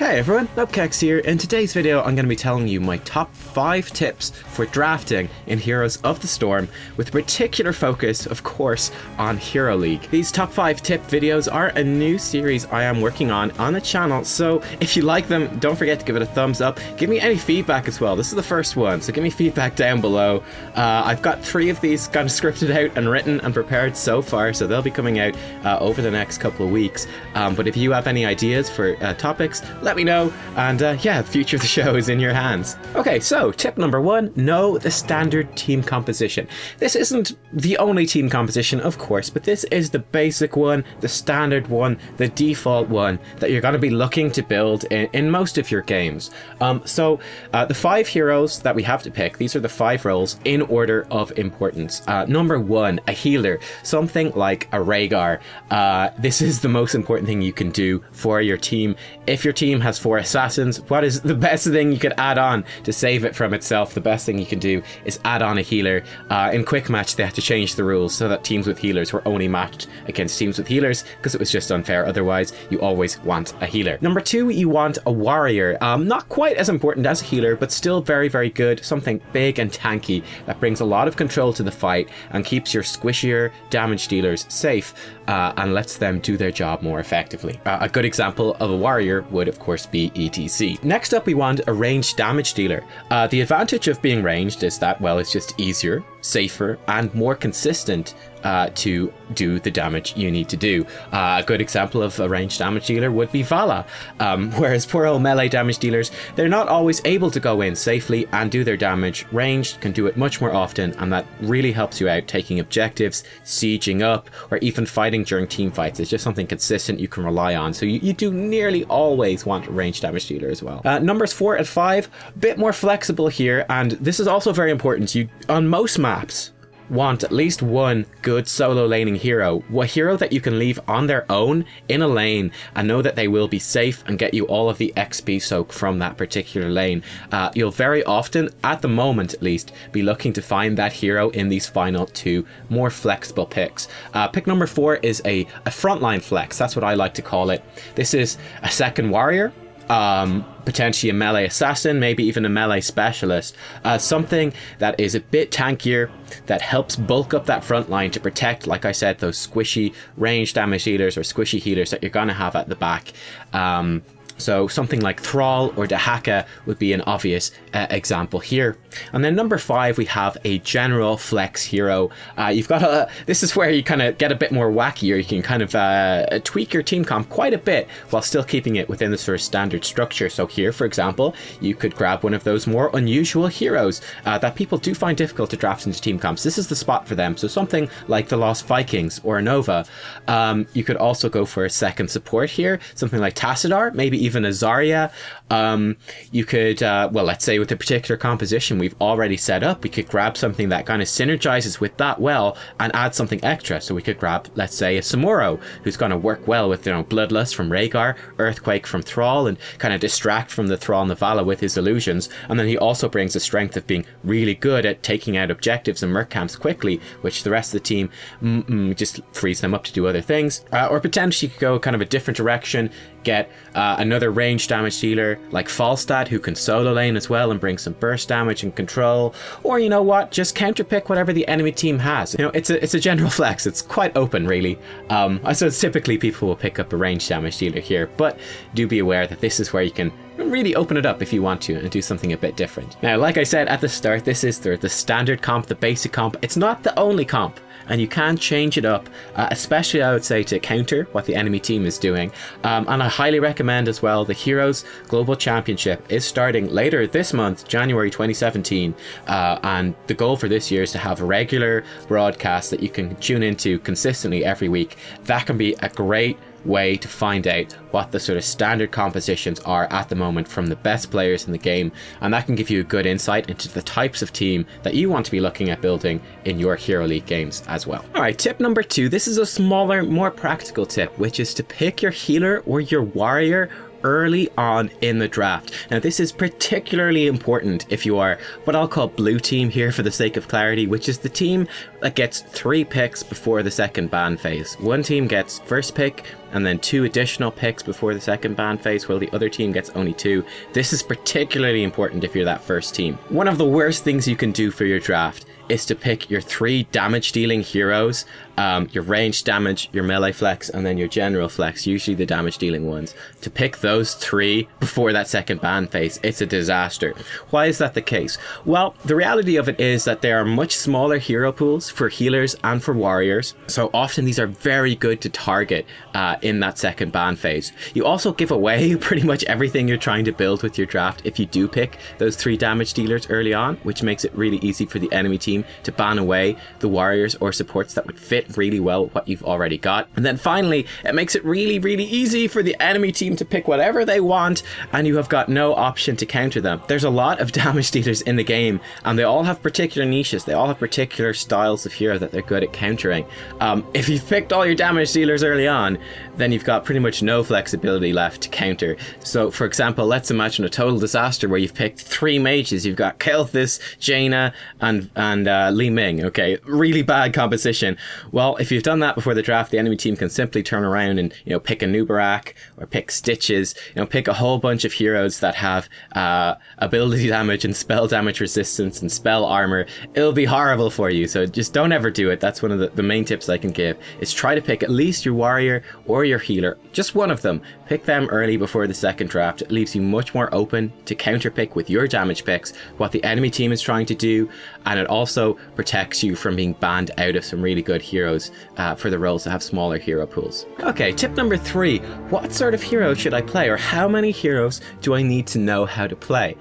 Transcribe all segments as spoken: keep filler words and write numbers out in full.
Hey everyone, Nubkeks here. In today's video I'm going to be telling you my top five tips for drafting in Heroes of the Storm, with particular focus of course on Hero League. These top five tip videos are a new series I am working on on the channel, so if you like them don't forget to give it a thumbs up. Give me any feedback as well. This is the first one, so give me feedback down below. Uh, I've got three of these kind of scripted out and written and prepared so far, so they'll be coming out uh, over the next couple of weeks. Um, but if you have any ideas for uh, topics, let Let me know, and uh, yeah, the future of the show is in your hands. Okay, so tip number one, know the standard team composition. This isn't the only team composition, of course, but this is the basic one, the standard one, the default one that you're going to be looking to build in, in most of your games. Um, so uh, the five heroes that we have to pick, these are the five roles in order of importance. Uh, number one, a healer, something like a Rehgar. Uh, this is the most important thing you can do for your team. If your team has four assassins, what is the best thing you could add on to save it from itself? The best thing you can do is add on a healer. Uh, in quick match they had to change the rules so that teams with healers were only matched against teams with healers, because it was just unfair otherwise. You always want a healer. Number two, you want a warrior. Um, not quite as important as a healer, but still very very good. Something big and tanky that brings a lot of control to the fight and keeps your squishier damage dealers safe uh, and lets them do their job more effectively. Uh, a good example of a warrior would of course be B E T C. Next up we want a ranged damage dealer. Uh, the advantage of being ranged is that, well, it's just easier, safer and more consistent uh, to do the damage you need to do. Uh, a good example of a ranged damage dealer would be Valla, um, whereas poor old melee damage dealers, they're not always able to go in safely and do their damage. Ranged can do it much more often, and that really helps you out taking objectives, sieging up, or even fighting during team fights. It's just something consistent you can rely on, so you, you do nearly always want a ranged damage dealer as well. Uh, numbers four and five, a bit more flexible here, and this is also very important. You, on most maps, maps want at least one good solo laning hero, a hero that you can leave on their own in a lane and know that they will be safe and get you all of the X P soak from that particular lane. Uh, you'll very often, at the moment at least, be looking to find that hero in these final two more flexible picks. Uh, pick number four is a, a frontline flex, that's what I like to call it. This is a second warrior, um, potentially a melee assassin, maybe even a melee specialist. Uh, something that is a bit tankier, that helps bulk up that front line to protect, like I said, those squishy range damage dealers or squishy healers that you're going to have at the back. Um, so something like Thrall or Dehaka would be an obvious uh, example here. And then number five, we have a general flex hero. Uh, you've got a, this is where you kind of get a bit more wacky, or you can kind of uh, tweak your team comp quite a bit while still keeping it within the sort of standard structure. So here, for example, you could grab one of those more unusual heroes uh, that people do find difficult to draft into team comps. This is the spot for them. So something like the Lost Vikings or Nova. Um, you could also go for a second support here, something like Tassadar, maybe even Even a Zarya. Um, you could, uh, well, let's say with the particular composition we've already set up, we could grab something that kind of synergizes with that well and add something extra. So we could grab, let's say, a Samuro, who's going to work well with, you know, Bloodlust from Rehgar, Earthquake from Thrall, and kind of distract from the Thrall and the Valla with his illusions. And then he also brings the strength of being really good at taking out objectives and merc camps quickly, which the rest of the team mm-mm, just frees them up to do other things. Uh, or potentially you could go kind of a different direction, get uh, another Another range damage dealer like Falstad, who can solo lane as well and bring some burst damage and control. Or, you know what, just counterpick whatever the enemy team has. You know, it's a it's a general flex. It's quite open, really. Um, so it's typically people will pick up a range damage dealer here, but do be aware that this is where you can really open it up if you want to and do something a bit different. Now, like I said at the start, this is the, the standard comp, the basic comp. It's not the only comp, and you can change it up, uh, especially I would say to counter what the enemy team is doing. Um, and I highly recommend as well the Heroes Global Championship is starting later this month, January twenty seventeen, uh, and the goal for this year is to have a regular broadcast that you can tune into consistently every week. That can be a great way to find out what the sort of standard compositions are at the moment from the best players in the game, and that can give you a good insight into the types of team that you want to be looking at building in your Hero League games as well. Alright, tip number two, this is a smaller, more practical tip, which is to pick your healer or your warrior early on in the draft. Now this is particularly important if you are what I'll call blue team here for the sake of clarity, which is the team that gets three picks before the second ban phase. One team gets first pick, and then two additional picks before the second ban phase, while the other team gets only two. This is particularly important if you're that first team. One of the worst things you can do for your draft is to pick your three damage dealing heroes, um, your range damage, your melee flex, and then your general flex, usually the damage dealing ones. To pick those three before that second ban phase, it's a disaster. Why is that the case? Well, the reality of it is that there are much smaller hero pools for healers and for warriors, so often these are very good to target uh, in that second ban phase. You also give away pretty much everything you're trying to build with your draft if you do pick those three damage dealers early on, which makes it really easy for the enemy team to ban away the warriors or supports that would fit really well with what you've already got. And then finally, it makes it really, really easy for the enemy team to pick whatever they want, and you have got no option to counter them. There's a lot of damage dealers in the game, and they all have particular niches, they all have particular styles of hero that they're good at countering. Um, if you've picked all your damage dealers early on, then you've got pretty much no flexibility left to counter. So for example, let's imagine a total disaster where you've picked three mages. You've got Kael'thas, Jaina, and, and Uh, Li Ming. Okay, really bad composition. Well, if you've done that before the draft, the enemy team can simply turn around and, you know, pick a Nubkeks or pick Stitches, you know, pick a whole bunch of heroes that have uh, ability damage and spell damage resistance and spell armor. It'll be horrible for you, so just don't ever do it. That's one of the, the main tips I can give, is try to pick at least your warrior or your healer, just one of them. Pick them early before the second draft. It leaves you much more open to counter pick with your damage picks what the enemy team is trying to do, and it also protects you from being banned out of some really good heroes uh, for the roles that have smaller hero pools. Okay, tip number three, what sort of hero should I play, or how many heroes do I need to know how to play?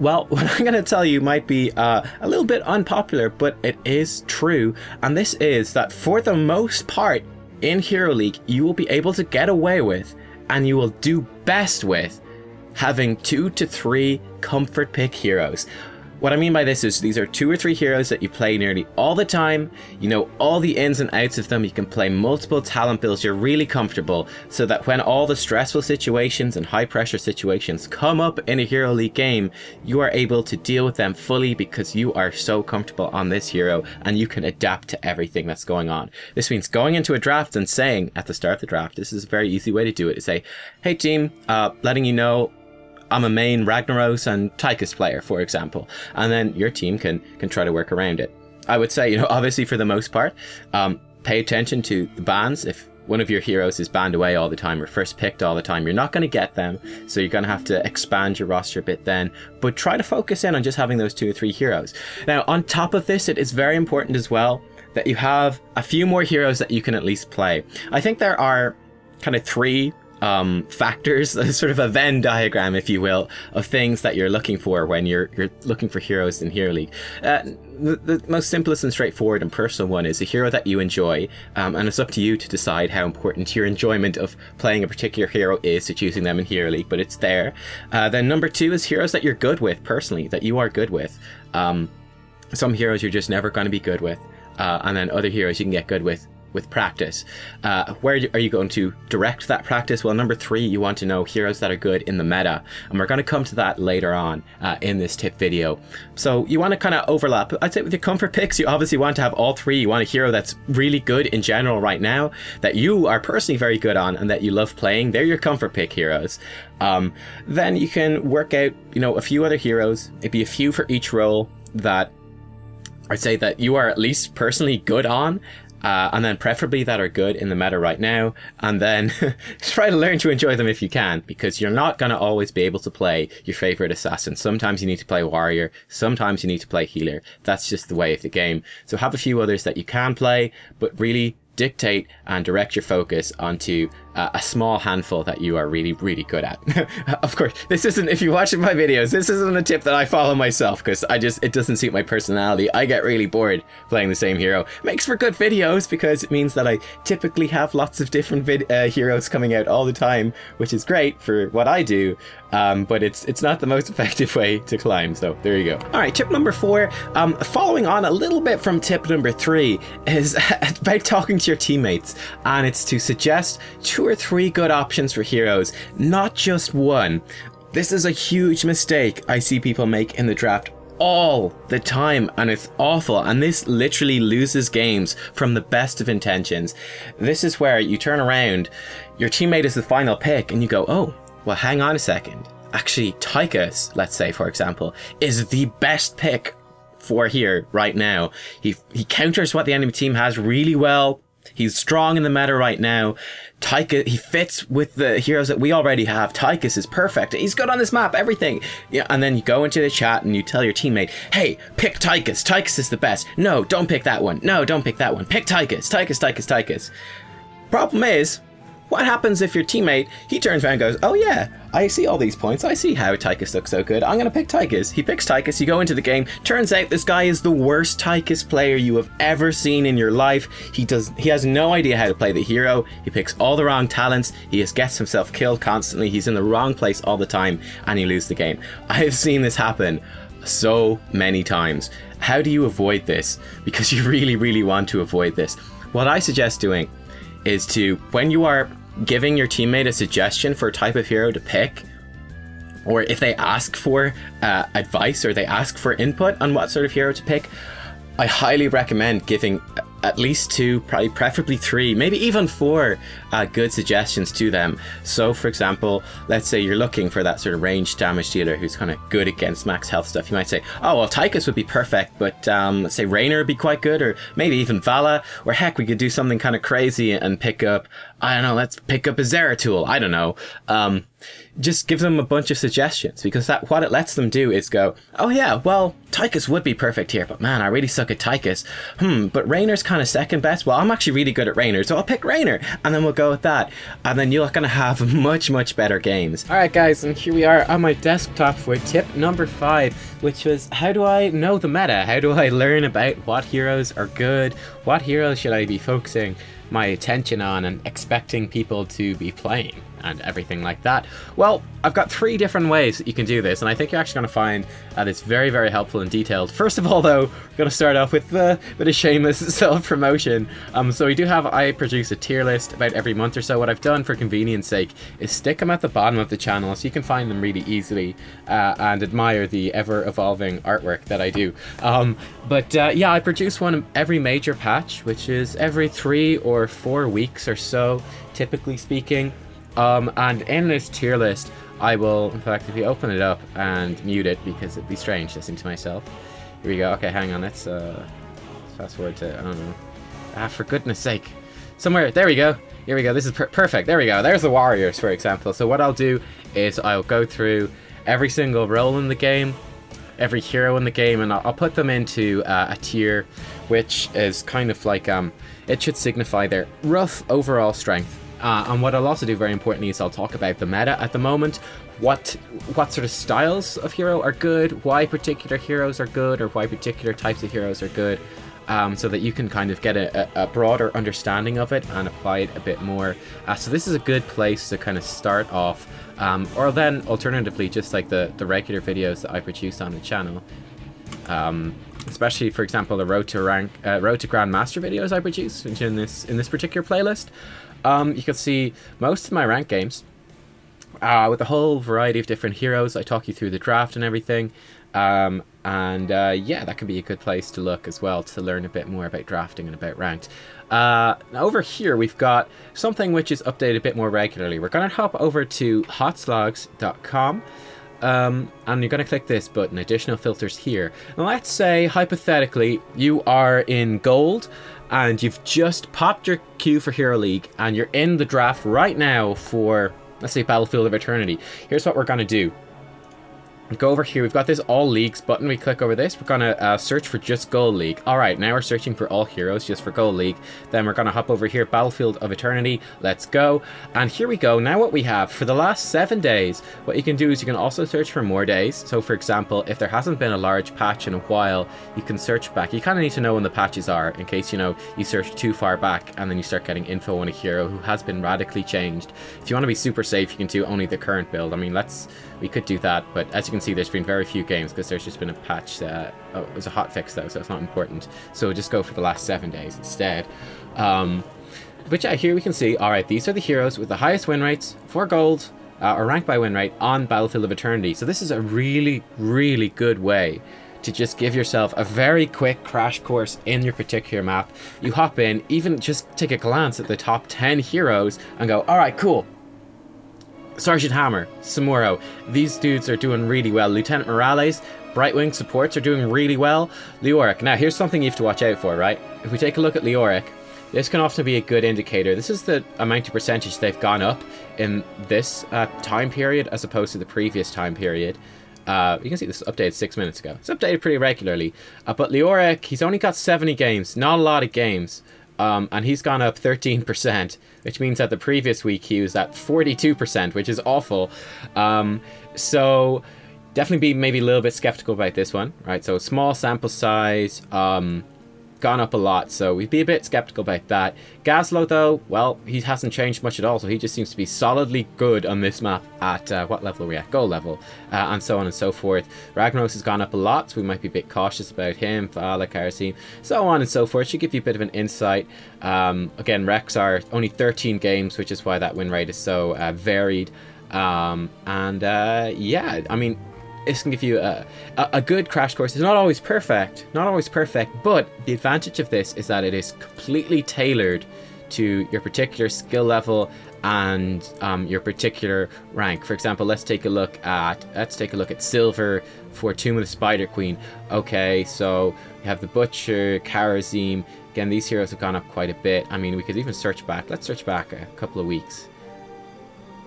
Well, what I'm going to tell you might be uh, a little bit unpopular, but it is true, and this is that for the most part in Hero League, you will be able to get away with, and you will do best with, having two to three comfort pick heroes. What I mean by this is these are two or three heroes that you play nearly all the time. You know all the ins and outs of them. You can play multiple talent builds. You're really comfortable, so that when all the stressful situations and high pressure situations come up in a Hero League game, you are able to deal with them fully because you are so comfortable on this hero and you can adapt to everything that's going on. This means going into a draft and saying at the start of the draft, this is a very easy way to do it, to say, hey team, uh, letting you know I'm a main Ragnaros and Tychus player, for example, and then your team can can try to work around it. I would say, you know, obviously for the most part, um, pay attention to the bans. If one of your heroes is banned away all the time or first picked all the time, you're not going to get them, so you're going to have to expand your roster a bit then, but try to focus in on just having those two or three heroes. Now, on top of this, it is very important as well that you have a few more heroes that you can at least play. I think there are kind of three Um, factors, sort of a Venn diagram, if you will, of things that you're looking for when you're you're looking for heroes in Hero League. Uh, the, the most simplest and straightforward and personal one is a hero that you enjoy, um, and it's up to you to decide how important your enjoyment of playing a particular hero is to choosing them in Hero League, but it's there. Uh, then number two is heroes that you're good with personally, that you are good with. Um, some heroes you're just never going to be good with, uh, and then other heroes you can get good with with practice. Uh, where are you going to direct that practice? Well, number three, you want to know heroes that are good in the meta, and we're going to come to that later on uh, in this tip video. So you want to kind of overlap. I'd say with your comfort picks, you obviously want to have all three. You want a hero that's really good in general right now, that you are personally very good on and that you love playing. They're your comfort pick heroes. Um, then you can work out, you know, a few other heroes. It'd be a few for each role that I'd say that you are at least personally good on, Uh, and then preferably that are good in the meta right now, and then try to learn to enjoy them if you can, because you're not going to always be able to play your favorite assassin. Sometimes you need to play warrior, sometimes you need to play healer. That's just the way of the game. So have a few others that you can play, but really dictate and direct your focus onto uh, a small handful that you are really, really good at. Of course, this isn't, if you're watching my videos, this isn't a tip that I follow myself, because I just, it doesn't suit my personality. I get really bored playing the same hero. Makes for good videos because it means that I typically have lots of different vid uh, heroes coming out all the time, which is great for what I do, um, but it's it's not the most effective way to climb, so there you go. Alright, tip number four, um, following on a little bit from tip number three, is about talking to your teammates, and it's to suggest two or three good options for heroes, not just one. This is a huge mistake I see people make in the draft all the time, and it's awful, and this literally loses games from the best of intentions. This is where you turn around, your teammate is the final pick, and you go, oh, well, hang on a second. Actually, Tychus, let's say, for example, is the best pick for here right now. He, he counters what the enemy team has really well. He's strong in the meta right now. Tychus, he fits with the heroes that we already have. Tychus is perfect. He's good on this map, everything. Yeah, and then you go into the chat and you tell your teammate, hey, pick Tychus. Tychus is the best. No, don't pick that one. No, don't pick that one. Pick Tychus. Tychus, Tychus, Tychus. Problem is, what happens if your teammate, he turns around and goes, oh yeah, I see all these points. I see how Tychus looks so good. I'm going to pick Tychus. He picks Tychus. You go into the game. Turns out this guy is the worst Tychus player you have ever seen in your life. He does. He has no idea how to play the hero. He picks all the wrong talents. He just gets himself killed constantly. He's in the wrong place all the time, and he loses the game. I have seen this happen so many times. How do you avoid this? Because you really, really want to avoid this. What I suggest doing is to, when you are giving your teammate a suggestion for a type of hero to pick, or if they ask for uh, advice or they ask for input on what sort of hero to pick, I highly recommend giving at least two, probably preferably three, maybe even four uh, good suggestions to them. So for example, let's say you're looking for that sort of ranged damage dealer who's kind of good against max health stuff. You might say, oh, well, Tychus would be perfect, but um, let's say Raynor would be quite good, or maybe even Valla, or heck, we could do something kind of crazy and pick up, I don't know, let's pick up a Zeratul, I don't know. Um, just give them a bunch of suggestions, because that what it lets them do is go, oh yeah, well, Tychus would be perfect here, but man, I really suck at Tychus. Hmm, but Raynor's kind of second best. Well, I'm actually really good at Raynor, so I'll pick Raynor, and then we'll go with that. And then you're going to have much, much better games. Alright guys, and here we are on my desktop for tip number five, which was, how do I know the meta? How do I learn about what heroes are good? What heroes should I be focusing my attention on and expecting people to be playing and everything like that? Well, I've got three different ways that you can do this, and I think you're actually going to find that it's very, very helpful and detailed. First of all, though, we're going to start off with a bit of shameless self-promotion. Um, so we do have, I produce a tier list about every month or so. What I've done for convenience sake is stick them at the bottom of the channel so you can find them really easily uh, and admire the ever-evolving artwork that I do. Um, but uh, yeah, I produce one every major patch, which is every three or four weeks or so, typically speaking. Um, and in this tier list, I will, in fact, if you open it up and mute it, because it'd be strange listening to myself. Here we go. Okay, hang on. Let's, uh, let's fast forward to, I don't know. Ah, for goodness sake. Somewhere. There we go. Here we go. This is per perfect. There we go. There's the Warriors, for example. So what I'll do is I'll go through every single role in the game, every hero in the game, and I'll put them into uh, a tier, which is kind of like, um, it should signify their rough overall strength. Uh, and what I'll also do, very importantly, is I'll talk about the meta at the moment, what what sort of styles of hero are good, why particular heroes are good, or why particular types of heroes are good, um, so that you can kind of get a, a broader understanding of it and apply it a bit more. Uh, so this is a good place to kind of start off. Um, or then, alternatively, just like the, the regular videos that I produce on the channel, um, especially, for example, the Road to Rank, uh, Road to Grandmaster videos I produce, which in this in this particular playlist, um, you can see most of my rank games uh, with a whole variety of different heroes. I talk you through the draft and everything, um, and uh, yeah, that can be a good place to look as well to learn a bit more about drafting and about ranked. Uh, now over here we've got something which is updated a bit more regularly. We're going to hop over to hot slogs dot com, um, and you're going to click this button, additional filters here. Now let's say hypothetically you are in gold and you've just popped your queue for Hero League and you're in the draft right now for, let's say, Battlefield of Eternity. Here's what we're going to do. Go over here, we've got this all leagues button. We click over this, we're gonna uh, search for just Gold League. Alright, now we're searching for all heroes just for Gold League. Then we're gonna hop over here, Battlefield of Eternity, let's go. And here we go. Now what we have for the last seven days, what you can do is you can also search for more days. So for example, if there hasn't been a large patch in a while, you can search back. You kind of need to know when the patches are, in case, you know, you search too far back and then you start getting info on a hero who has been radically changed. If you want to be super safe, you can do only the current build. I mean, let's, we could do that, but as you can see, there's been very few games because there's just been a patch. Uh, oh, it was a hotfix though, so it's not important. So just go for the last seven days instead. Um, but yeah, here we can see, all right, these are the heroes with the highest win rates for gold, uh, or ranked by win rate on Battlefield of Eternity. So this is a really, really good way to just give yourself a very quick crash course in your particular map. You hop in, even just take a glance at the top ten heroes and go, all right, cool. Sergeant Hammer, Samuro, these dudes are doing really well. Lieutenant Morales, Brightwing supports are doing really well. Leoric, now here's something you have to watch out for, right? If we take a look at Leoric, this can often be a good indicator. This is the amount of percentage they've gone up in this uh, time period as opposed to the previous time period. Uh, you can see this was updated six minutes ago. It's updated pretty regularly. Uh, but Leoric, he's only got seventy games, not a lot of games. Um, and he's gone up thirteen percent, which means that the previous week he was at forty-two percent, which is awful. Um, so definitely be maybe a little bit skeptical about this one, right? So small sample size, um, gone up a lot, so we'd be a bit skeptical about that. Gaslow, though, well, he hasn't changed much at all, so he just seems to be solidly good on this map at uh, what level are we at? Goal level, uh, and so on and so forth. Ragnaros has gone up a lot, so we might be a bit cautious about him. Valla, Kerosene, so on and so forth. Should give you a bit of an insight. Um, again, Rex are only thirteen games, which is why that win rate is so uh, varied. Um, and uh, yeah, I mean, this can give you a, a good crash course. It's not always perfect, not always perfect, but the advantage of this is that it is completely tailored to your particular skill level and um, your particular rank. For example, let's take a look at let's take a look at silver for Tomb of the Spider Queen. Okay, so you have the Butcher, Karazim. Again, these heroes have gone up quite a bit. I mean, we could even search back. Let's search back a couple of weeks.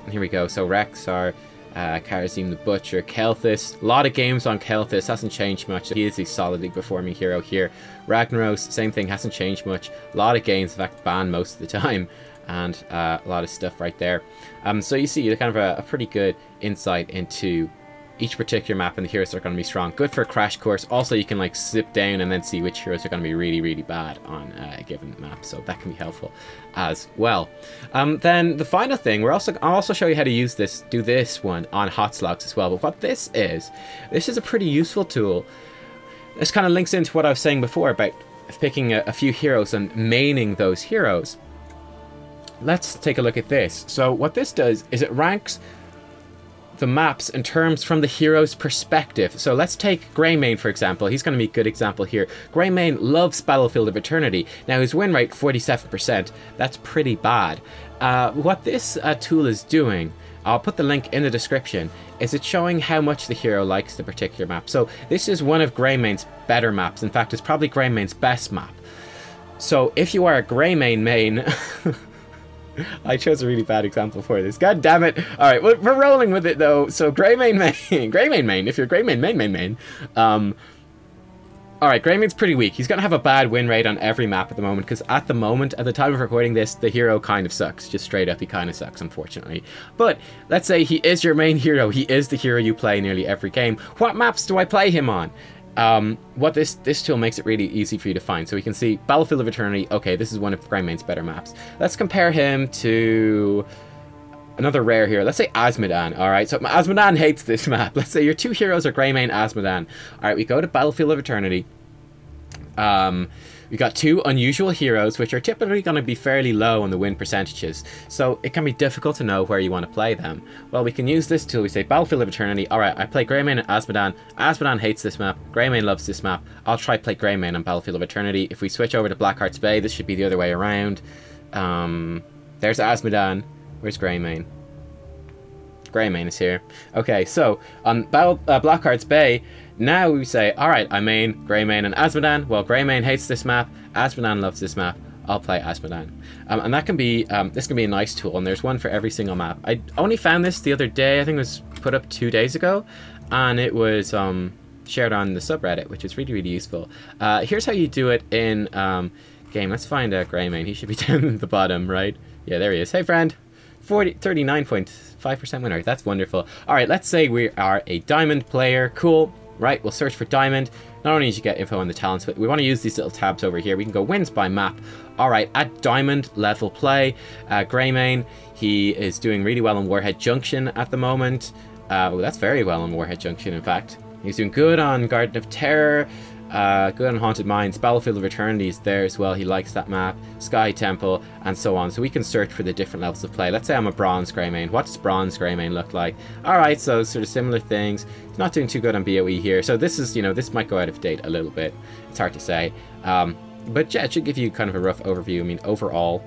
And here we go. So Rex are. Uh, Karazim the Butcher, Kael'thas, a lot of games on Kael'thas, hasn't changed much. He is a solidly performing hero here. Ragnaros, same thing, hasn't changed much. A lot of games, in fact, banned most of the time. And uh, a lot of stuff right there. Um, so you see kind of a, a pretty good insight into each particular map and the heroes that are going to be strong. Good for a crash course. Also, you can like zip down and then see which heroes are going to be really, really bad on uh, a given map. So that can be helpful as well. Um, then the final thing, we're also I'll also show you how to use this, do this one on hot slots as well. But what this is, this is a pretty useful tool. This kind of links into what I was saying before about picking a, a few heroes and maining those heroes. Let's take a look at this. So what this does is it ranks the maps in terms from the hero's perspective. So let's take Greymane, for example. He's going to be a good example here. Greymane loves Battlefield of Eternity. Now his win rate, forty-seven percent. That's pretty bad. Uh, what this uh, tool is doing, I'll put the link in the description, is it's showing how much the hero likes the particular map. So this is one of Greymane's better maps. In fact, it's probably Greymane's best map. So if you are a Greymane main... I chose a really bad example for this. God damn it. All right, we're, we're rolling with it, though. So Greymane main. Greymane main. If you're Greymane main, main, main. Um, all right, Greymane's pretty weak. He's going to have a bad win rate on every map at the moment because at the moment, at the time of recording this, the hero kind of sucks. Just straight up, he kind of sucks, unfortunately. But let's say he is your main hero. He is the hero you play nearly every game. What maps do I play him on? Um, what this this tool makes it really easy for you to find. So we can see Battlefield of Eternity. Okay, this is one of Greymane's better maps. Let's compare him to another rare hero. Let's say Azmodan. All right, so Azmodan hates this map. Let's say your two heroes are Greymane, Azmodan. All right, we go to Battlefield of Eternity. Um, we've got two unusual heroes, which are typically going to be fairly low on the win percentages. So it can be difficult to know where you want to play them. Well, we can use this tool. We say Battlefield of Eternity. All right, I play Greymane and Azmodan. Azmodan hates this map. Greymane loves this map. I'll try play Greymane on Battlefield of Eternity. If we switch over to Blackheart's Bay, this should be the other way around. Um, there's Azmodan. Where's Greymane? Greymane is here. Okay, so on Battle, uh, Blackheart's Bay, now we say, all right, I main Greymane and Azmodan. Well, Greymane hates this map. Azmodan loves this map. I'll play Azmodan. Um, and that can be, um, this can be a nice tool, and there's one for every single map. I only found this the other day. I think it was put up two days ago, and it was um, shared on the subreddit, which is really, really useful. Uh, here's how you do it in um, game. Let's find uh, Greymane. He should be down at the bottom, right? Yeah, there he is. Hey, friend. thirty-nine point five percent winner. That's wonderful. All right, let's say we are a diamond player. Cool. Right, we'll search for diamond. Not only did you get info on the talents, but we want to use these little tabs over here. We can go wins by map. All right, at diamond level play, uh, Greymane, he is doing really well on Warhead Junction at the moment. Uh, well, that's very well on Warhead Junction, in fact. He's doing good on Garden of Terror. Uh, good on Haunted Mines. Battlefield of Eternity is there as well. He likes that map. Sky Temple and so on. So we can search for the different levels of play. Let's say I'm a Bronze Greymane. What does Bronze Greymane look like? Alright, so sort of similar things. It's not doing too good on B O E here. So this is, you know, this might go out of date a little bit. It's hard to say. Um, but yeah, it should give you kind of a rough overview. I mean, overall,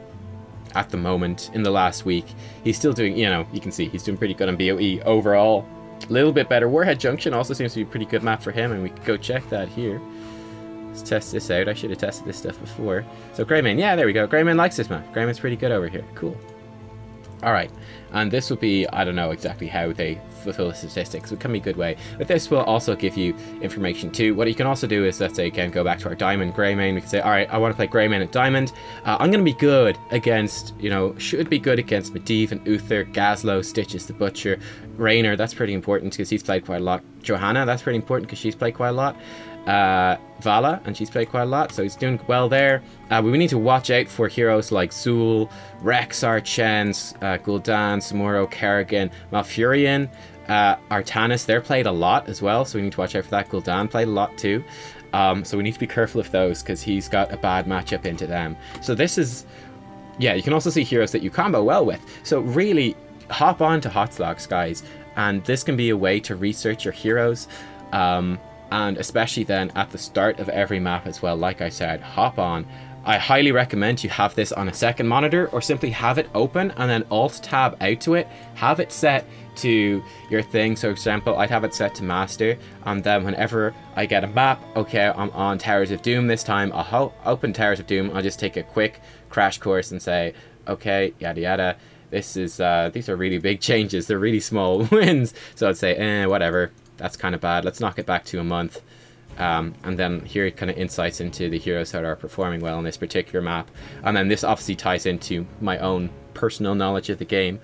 at the moment, in the last week, he's still doing, you know, you can see he's doing pretty good on B O E overall. A little bit better. Warhead Junction also seems to be a pretty good map for him, and we can go check that here. Let's test this out. I should have tested this stuff before. So Greymane, yeah, there we go. Greymane likes this map. Greymane's pretty good over here. Cool. Alright, and this will be, I don't know exactly how they fulfill the statistics, it can be a good way, but this will also give you information too. What you can also do is, let's say again, go back to our Diamond Greymane. We can say, alright, I want to play Greymane at Diamond, uh, I'm going to be good against, you know, should be good against Medivh and Uther, Gazlo, Stitches the Butcher, Raynor, that's pretty important because he's played quite a lot, Johanna, that's pretty important because she's played quite a lot, uh, Valla, and she's played quite a lot, so he's doing well there. Uh, we need to watch out for heroes like Zul, Rex, Archens, uh, Gul'dan, Samuro, Kerrigan, Malfurion, uh, Artanis, they're played a lot as well, so we need to watch out for that. Gul'dan played a lot too, um, so we need to be careful of those because he's got a bad matchup into them. So this is, yeah, you can also see heroes that you combo well with, so really hop on to Hotslogs, guys, and this can be a way to research your heroes. Um, And especially then at the start of every map as well, like I said, hop on. I highly recommend you have this on a second monitor or simply have it open and then Alt-Tab out to it. Have it set to your thing. So for example, I'd have it set to master, and then whenever I get a map, okay, I'm on Towers of Doom this time, I'll open Towers of Doom, I'll just take a quick crash course and say, okay, yada yada. This is, uh, these are really big changes. They're really small wins. So I'd say, eh, whatever. That's kind of bad. Let's knock it back to a month. Um, and then here it kind of insights into the heroes that are performing well on this particular map. And then this obviously ties into my own personal knowledge of the game,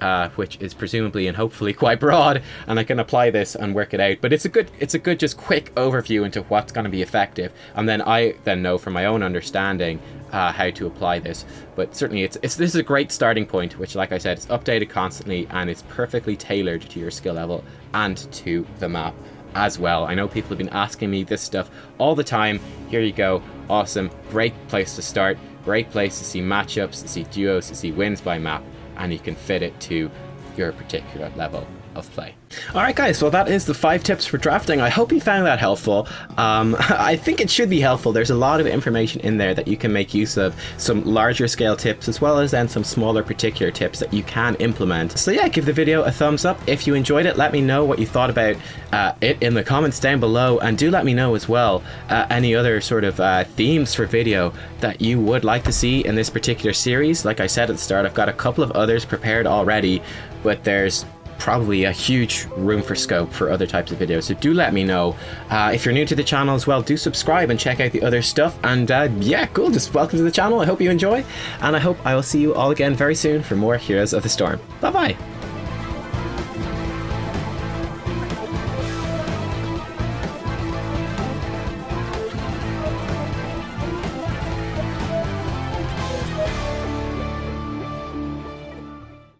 uh, which is presumably and hopefully quite broad. And I can apply this and work it out. But it's a good, it's a good just quick overview into what's going to be effective. And then I then know from my own understanding uh, how to apply this. But certainly it's, it's this is a great starting point, which, like I said, it's updated constantly and it's perfectly tailored to your skill level and to the map as well. I know people have been asking me this stuff all the time. Here you go. Awesome. Great place to start. Great place to see matchups, to see duos, to see wins by map, and you can fit it to your particular level of play. Alright guys, well that is the five tips for drafting. I hope you found that helpful. Um, I think it should be helpful. There's a lot of information in there that you can make use of. Some larger scale tips as well as then some smaller particular tips that you can implement. So yeah, give the video a thumbs up if you enjoyed it. Let me know what you thought about uh, it in the comments down below, and do let me know as well uh, any other sort of uh, themes for video that you would like to see in this particular series. Like I said at the start, I've got a couple of others prepared already, but there's probably a huge room for scope for other types of videos, so do let me know. Uh, if you're new to the channel as well, do subscribe and check out the other stuff, and uh, yeah, cool, just welcome to the channel. I hope you enjoy, and I hope I will see you all again very soon for more Heroes of the Storm. Bye bye!